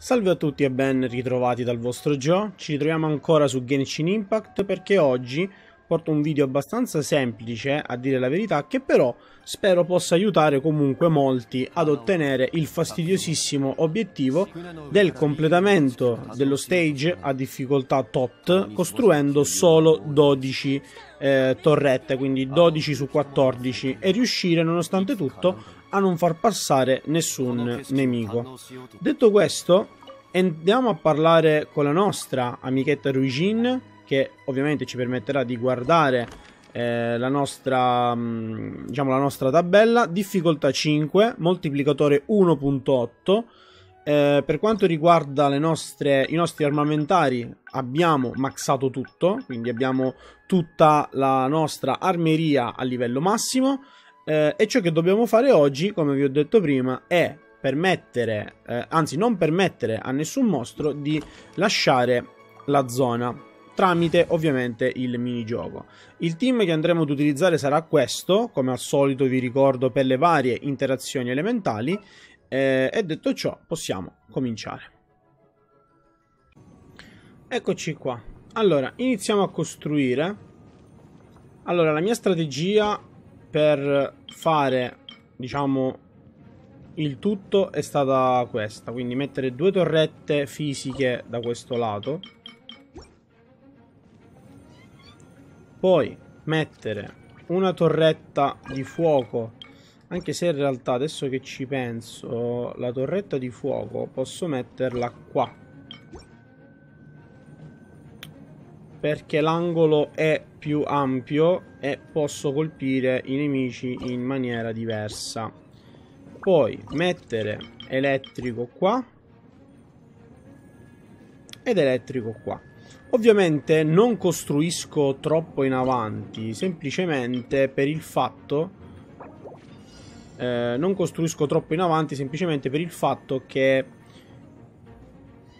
Salve a tutti e ben ritrovati dal vostro Gio. Ci ritroviamo ancora su Genshin Impact perché oggi porto un video abbastanza semplice, a dire la verità, che però spero possa aiutare comunque molti ad ottenere il fastidiosissimo obiettivo del completamento dello stage a difficoltà tot, costruendo solo 12 torrette, quindi 12 su 14, e riuscire nonostante tutto a non far passare nessun nemico. Detto questo, andiamo a parlare con la nostra amichetta Ruijin, che ovviamente ci permetterà di guardare la nostra tabella. Difficoltà 5, moltiplicatore 1.8. Per quanto riguarda i nostri armamentari, abbiamo maxato tutto, quindi abbiamo tutta la nostra armeria a livello massimo. E ciò che dobbiamo fare oggi, come vi ho detto prima, è permettere, anzi non permettere a nessun mostro di lasciare la zona, tramite ovviamente il minigioco. Il team che andremo ad utilizzare sarà questo, come al solito vi ricordo, per le varie interazioni elementali, e detto ciò possiamo cominciare. Eccoci qua. Allora, iniziamo a costruire. Allora, la mia strategia per fare, diciamo, il tutto è stata questa, quindi mettere due torrette fisiche da questo lato, poi mettere una torretta di fuoco, anche se in realtà, adesso che ci penso, la torretta di fuoco posso metterla qua, perché l'angolo è più ampio e posso colpire i nemici in maniera diversa. Poi mettere elettrico qua ed elettrico qua. Ovviamente non costruisco troppo in avanti, semplicemente per il fatto che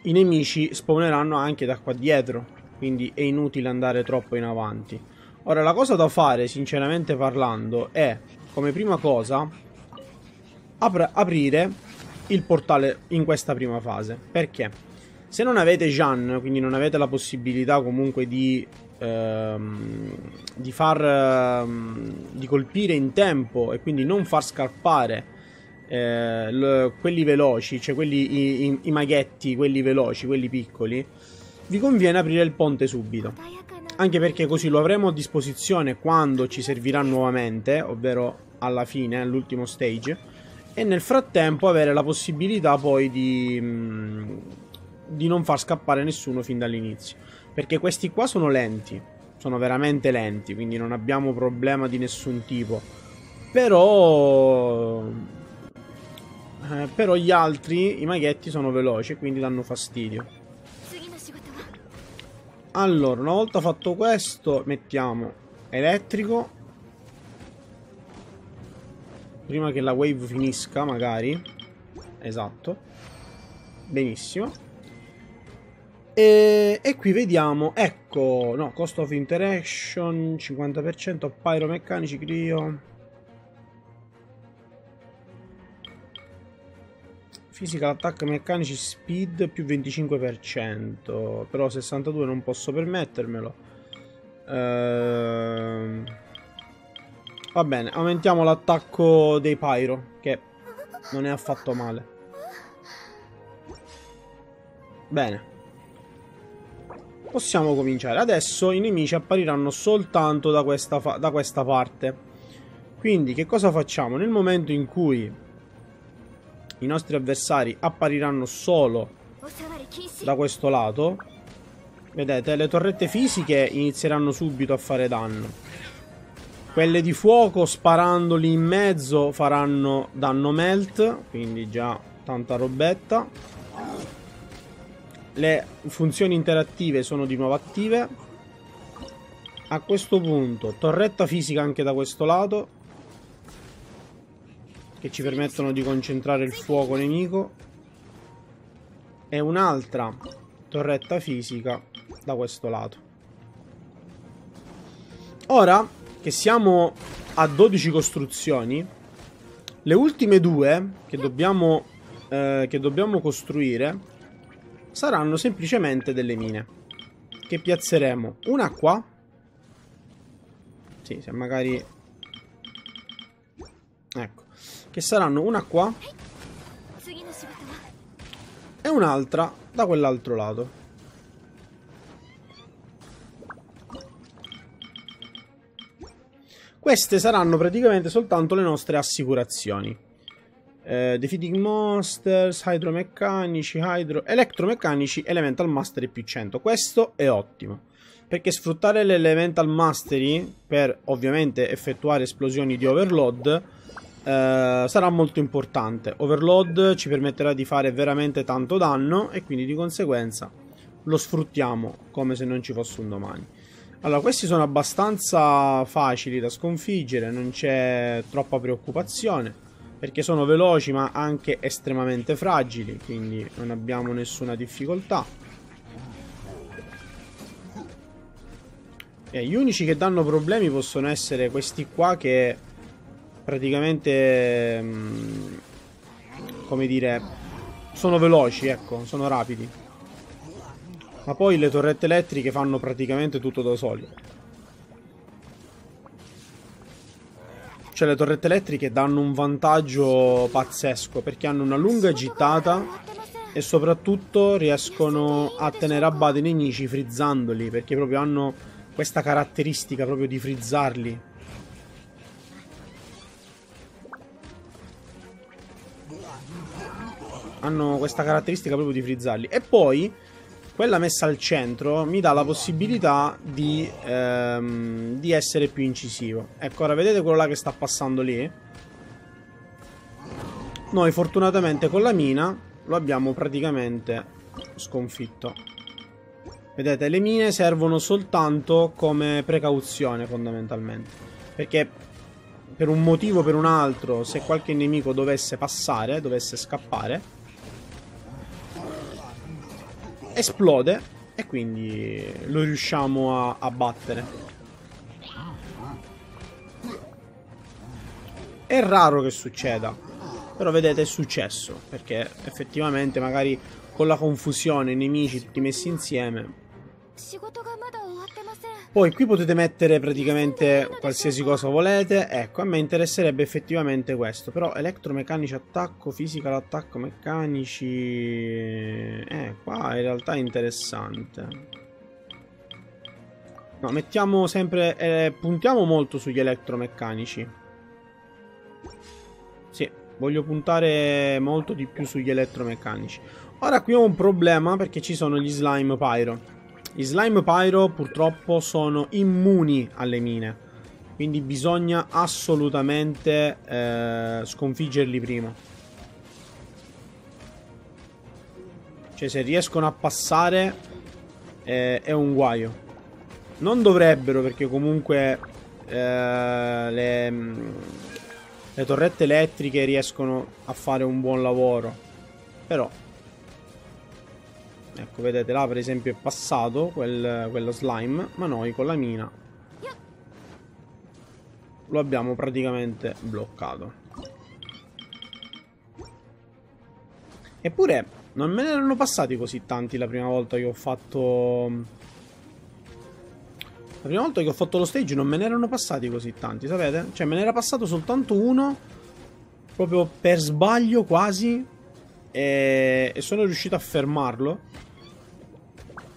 i nemici spawneranno anche da qua dietro, quindi è inutile andare troppo in avanti. Ora, la cosa da fare, sinceramente parlando, è, come prima cosa, aprire il portale in questa prima fase. Perché? Se non avete Jan, quindi non avete la possibilità comunque di colpire in tempo e quindi non far scappare quelli veloci, cioè i maghetti, quelli veloci, quelli piccoli, vi conviene aprire il ponte subito, anche perché così lo avremo a disposizione quando ci servirà nuovamente, ovvero alla fine, all'ultimo stage, e nel frattempo avere la possibilità poi di non far scappare nessuno fin dall'inizio, perché questi qua sono lenti, sono veramente lenti, quindi non abbiamo problema di nessun tipo. Però gli altri, i maghetti, sono veloci e quindi danno fastidio. Allora, una volta fatto questo, mettiamo elettrico prima che la wave finisca, magari. Esatto. Benissimo. E qui vediamo, ecco, no, cost of interaction 50%, pyromeccanici, cryo, fisica, attacco, meccanici, speed più 25%, però 62 non posso permettermelo. Va bene, aumentiamo l'attacco dei pyro, che non è affatto male. Bene, possiamo cominciare. Adesso i nemici appariranno soltanto da questa parte, quindi che cosa facciamo? Nel momento in cui i nostri avversari appariranno solo da questo lato, vedete, le torrette fisiche inizieranno subito a fare danno. Quelle di fuoco, sparandoli in mezzo, faranno danno melt, quindi già tanta robetta. Le funzioni interattive sono di nuovo attive. A questo punto torretta fisica anche da questo lato, che ci permettono di concentrare il fuoco nemico, e un'altra torretta fisica da questo lato. Ora che siamo a 12 costruzioni, le ultime due che dobbiamo costruire saranno semplicemente delle mine che piazzeremo una qua. Sì, se magari... ecco, che saranno una qua e un'altra da quell'altro lato. Queste saranno praticamente soltanto le nostre assicurazioni. Defeating Monsters, Hydromeccanici, Electromeccanici, Elemental Mastery +100. Questo è ottimo, perché sfruttare le Elemental Mastery per ovviamente effettuare esplosioni di Overload sarà molto importante. Overload ci permetterà di fare veramente tanto danno e quindi di conseguenza lo sfruttiamo come se non ci fosse un domani. Allora, questi sono abbastanza facili da sconfiggere, non c'è troppa preoccupazione, perché sono veloci ma anche estremamente fragili, quindi non abbiamo nessuna difficoltà. E gli unici che danno problemi possono essere questi qua, che praticamente, come dire, sono veloci, ecco, sono rapidi. Ma poi le torrette elettriche fanno praticamente tutto da soli. Cioè le torrette elettriche danno un vantaggio pazzesco, perché hanno una lunga gittata e soprattutto riescono a tenere a bada i nemici frizzandoli, perché proprio hanno questa caratteristica proprio di frizzarli. E poi... quella messa al centro mi dà la possibilità di essere più incisivo. Ecco, ora vedete quello là che sta passando lì? Noi fortunatamente con la mina lo abbiamo praticamente sconfitto. Vedete, le mine servono soltanto come precauzione fondamentalmente, perché per un motivo o per un altro, se qualche nemico dovesse passare, dovesse scappare, esplode e quindi lo riusciamo a battere. È raro che succeda, però vedete è successo, perché effettivamente magari con la confusione i nemici tutti messi insieme. Poi qui potete mettere praticamente qualsiasi cosa volete. Ecco, a me interesserebbe effettivamente questo. Però elettromeccanici attacco, fisica l'attacco, meccanici... qua in realtà è interessante. No, mettiamo sempre... puntiamo molto sugli elettromeccanici. Sì, voglio puntare molto di più sugli elettromeccanici. Ora qui ho un problema, perché ci sono gli slime pyro. Gli slime pyro purtroppo sono immuni alle mine, quindi bisogna assolutamente sconfiggerli prima. Cioè se riescono a passare è un guaio. Non dovrebbero, perché comunque le torrette elettriche riescono a fare un buon lavoro. Però... ecco, vedete, là per esempio è passato quello slime, ma noi con la mina lo abbiamo praticamente bloccato. Eppure non me ne erano passati così tanti la prima volta che ho fatto... la prima volta che ho fatto lo stage non me ne erano passati così tanti, sapete? Cioè me ne era passato soltanto uno, proprio per sbaglio quasi, e sono riuscito a fermarlo.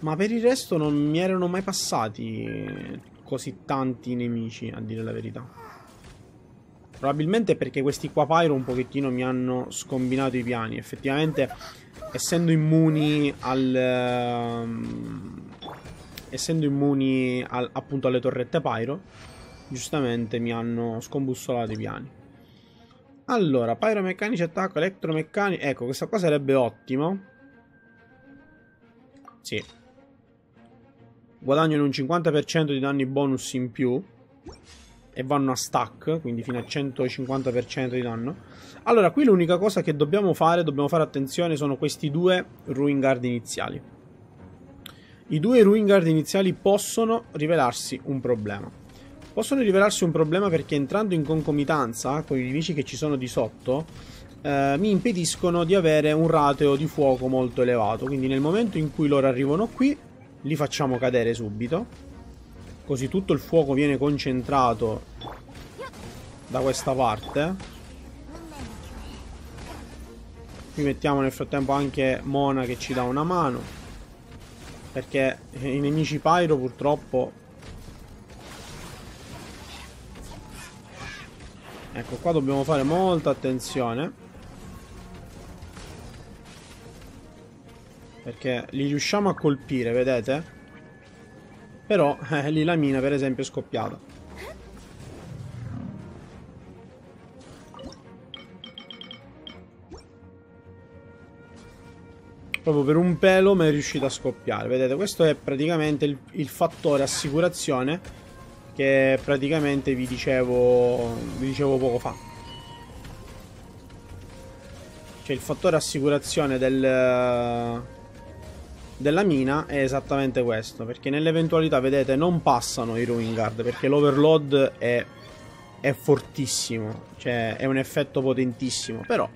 Ma per il resto non mi erano mai passati così tanti nemici, a dire la verità. Probabilmente perché questi qua pyro un pochettino mi hanno scombinato i piani. Effettivamente, essendo immuni appunto alle torrette pyro, giustamente mi hanno scombussolato i piani. Allora, pyromeccanici, attacco, elettromeccanici. Ecco, questa qua sarebbe ottimo. Sì, guadagnano un 50% di danni bonus in più e vanno a stack, quindi fino a 150% di danno. Allora qui l'unica cosa che dobbiamo fare attenzione, sono questi due Ruin Guard iniziali. I due Ruin Guard iniziali possono rivelarsi un problema. Possono rivelarsi un problema perché entrando in concomitanza con i nemici che ci sono di sotto, mi impediscono di avere un rateo di fuoco molto elevato. Quindi nel momento in cui loro arrivano qui, li facciamo cadere subito, così tutto il fuoco viene concentrato da questa parte. Qui mettiamo nel frattempo anche Mona che ci dà una mano, perché i nemici Pyro purtroppo... Ecco qua dobbiamo fare molta attenzione, perché li riusciamo a colpire, vedete? Però lì la mina per esempio è scoppiata. Proprio per un pelo mi è riuscita a scoppiare, vedete? Questo è praticamente il fattore assicurazione che praticamente vi dicevo poco fa. Cioè il fattore assicurazione della mina è esattamente questo, perché nell'eventualità, vedete, non passano i Ruin Guard, perché l'overload è fortissimo, cioè è un effetto potentissimo, però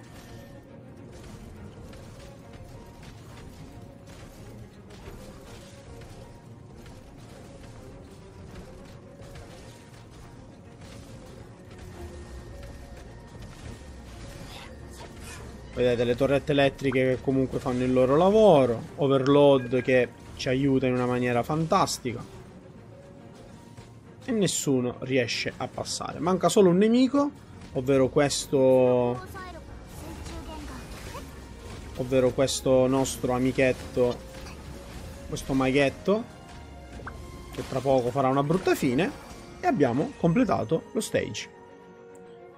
vedete le torrette elettriche che comunque fanno il loro lavoro, overload che ci aiuta in una maniera fantastica, e nessuno riesce a passare. Manca solo un nemico, ovvero questo nostro amichetto, questo maghetto, che tra poco farà una brutta fine, e abbiamo completato lo stage.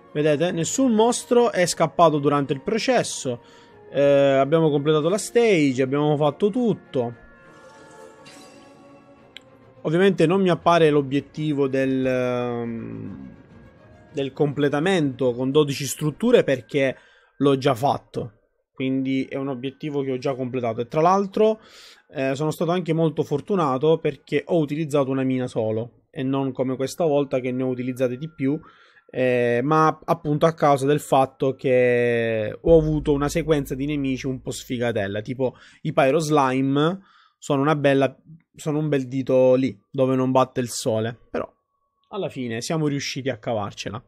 Vedete, nessun mostro è scappato durante il processo. Abbiamo completato la stage, abbiamo fatto tutto. Ovviamente non mi appare l'obiettivo del completamento con 12 strutture, perché l'ho già fatto. Quindi è un obiettivo che ho già completato. E tra l'altro sono stato anche molto fortunato, perché ho utilizzato una mina solo, e non come questa volta che ne ho utilizzate di più. Ma appunto a causa del fatto che ho avuto una sequenza di nemici un po' sfigatella, tipo i Pyro Slime sono un bel dito lì dove non batte il sole, però alla fine siamo riusciti a cavarcela.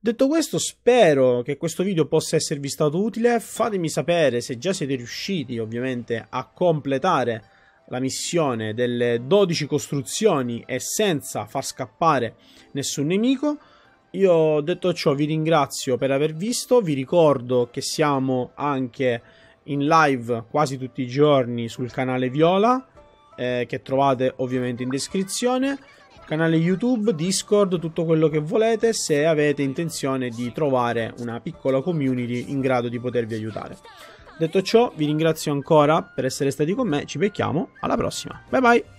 Detto questo, spero che questo video possa esservi stato utile. Fatemi sapere se già siete riusciti ovviamente a completare la missione delle 12 costruzioni e senza far scappare nessun nemico. Io, detto ciò, vi ringrazio per aver visto, vi ricordo che siamo anche in live quasi tutti i giorni sul canale Viola, che trovate ovviamente in descrizione, canale YouTube, Discord, tutto quello che volete, se avete intenzione di trovare una piccola community in grado di potervi aiutare. Detto ciò, vi ringrazio ancora per essere stati con me, ci becchiamo alla prossima, bye bye!